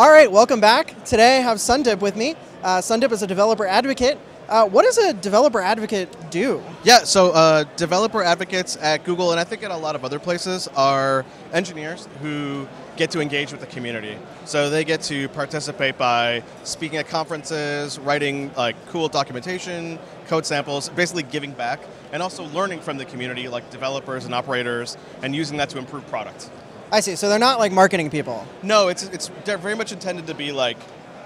All right, welcome back. Today I have Sandeep with me. Sandeep is a developer advocate. What does a developer advocate do? Yeah, so developer advocates at Google, and I think at a lot of other places, are engineers who get to engage with the community. So they get to participate by speaking at conferences, writing like cool documentation, code samples, basically giving back, and also learning from the community, like developers and operators, and using that to improve products. I see, so they're not like marketing people. No, they're very much intended to be like,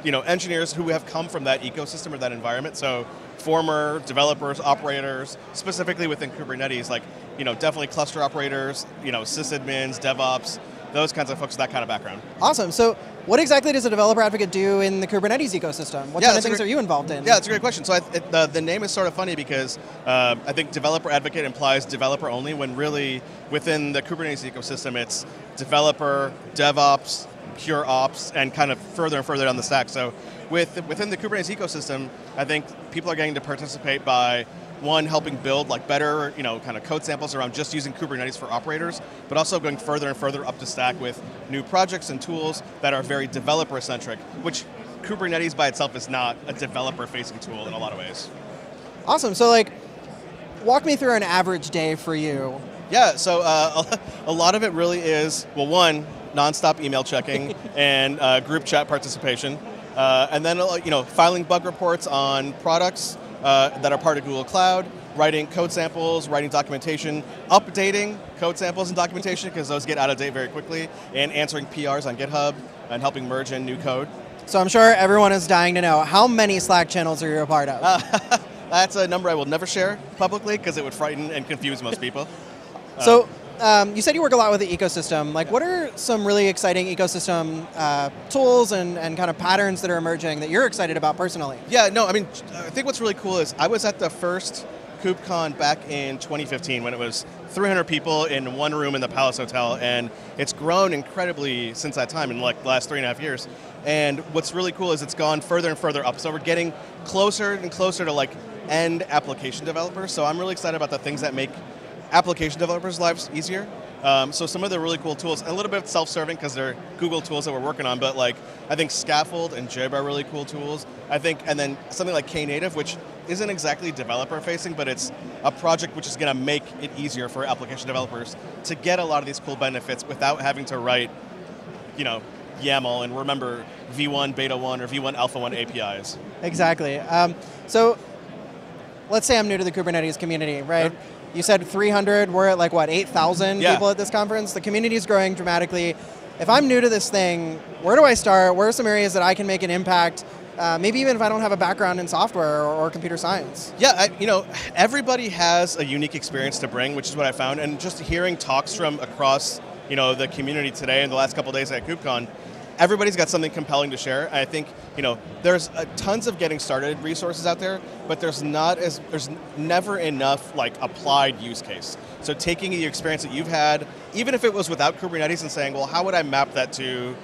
you know, engineers who have come from that ecosystem or that environment. So former developers, operators, specifically within Kubernetes, like, you know, definitely cluster operators, you know, sysadmins, DevOps, those kinds of folks, that kind of background. Awesome. So what exactly does a developer advocate do in the Kubernetes ecosystem? What kind of things are you involved in? Yeah, that's a great question. So the name is sort of funny because I think developer advocate implies developer only, when really within the Kubernetes ecosystem, it's developer, DevOps, pure ops, and kind of further and further down the stack. So within the Kubernetes ecosystem, I think people are getting to participate by, one, helping build like better, you know, kind of code samples around just using Kubernetes for operators, but also going further and further up the stack with new projects and tools that are very developer-centric, which Kubernetes by itself is not a developer-facing tool in a lot of ways. Awesome, so like, walk me through an average day for you. Yeah, so a lot of it really is, well, one, nonstop email checking and group chat participation, and then you know, filing bug reports on products that are part of Google Cloud, writing code samples, writing documentation, updating code samples and documentation because those get out of date very quickly, and answering PRs on GitHub and helping merge in new code. So I'm sure everyone is dying to know, how many Slack channels are you a part of? That's a number I will never share publicly because it would frighten and confuse most people. So. You said you work a lot with the ecosystem. Like, what are some really exciting ecosystem tools and kind of patterns that are emerging that you're excited about personally? Yeah, no, I mean, I think what's really cool is I was at the first KubeCon back in 2015 when it was 300 people in one room in the Palace Hotel, and it's grown incredibly since that time in like the last 3.5 years. And what's really cool is it's gone further and further up. So we're getting closer and closer to like end application developers. So I'm really excited about the things that make application developers' lives easier. So some of the really cool tools, a little bit self-serving because they're Google tools that we're working on, but like I think Scaffold and Jib are really cool tools. I think, and then something like Knative, which isn't exactly developer-facing, but it's a project which is going to make it easier for application developers to get a lot of these cool benefits without having to write, you know, YAML and remember V1 Beta 1 or V1 Alpha 1 APIs. Exactly. So let's say I'm new to the Kubernetes community, right? Okay. You said 300, we're at like what, 8,000 people at this conference? The community's growing dramatically. If I'm new to this thing, where do I start? Where are some areas that I can make an impact? Maybe even if I don't have a background in software or computer science. Yeah, you know, everybody has a unique experience to bring, which is what I found. And just hearing talks from across, you know, the community today and the last couple of days at KubeCon, everybody's got something compelling to share. I think, you know, there's tons of getting started resources out there, but there's never enough like applied use case. So taking the experience that you've had, even if it was without Kubernetes, and saying, well, how would I map that to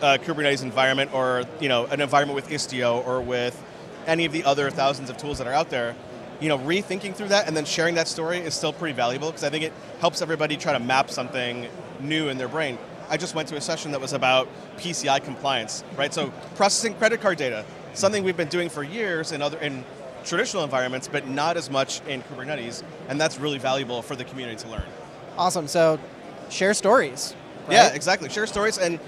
a Kubernetes environment, or you know, an environment with Istio or with any of the other thousands of tools that are out there? You know, rethinking through that and then sharing that story is still pretty valuable because I think it helps everybody try to map something new in their brain. I just went to a session that was about PCI compliance, right? So processing credit card data, something we've been doing for years in traditional environments, but not as much in Kubernetes, and that's really valuable for the community to learn. Awesome, so share stories, right? Yeah, exactly, share stories, and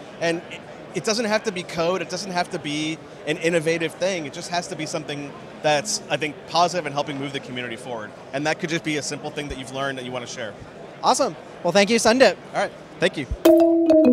it doesn't have to be code, it doesn't have to be an innovative thing, it just has to be something that's, I think, positive and helping move the community forward, and that could just be a simple thing that you've learned that you want to share. Awesome, well thank you, Sandeep. All right, thank you.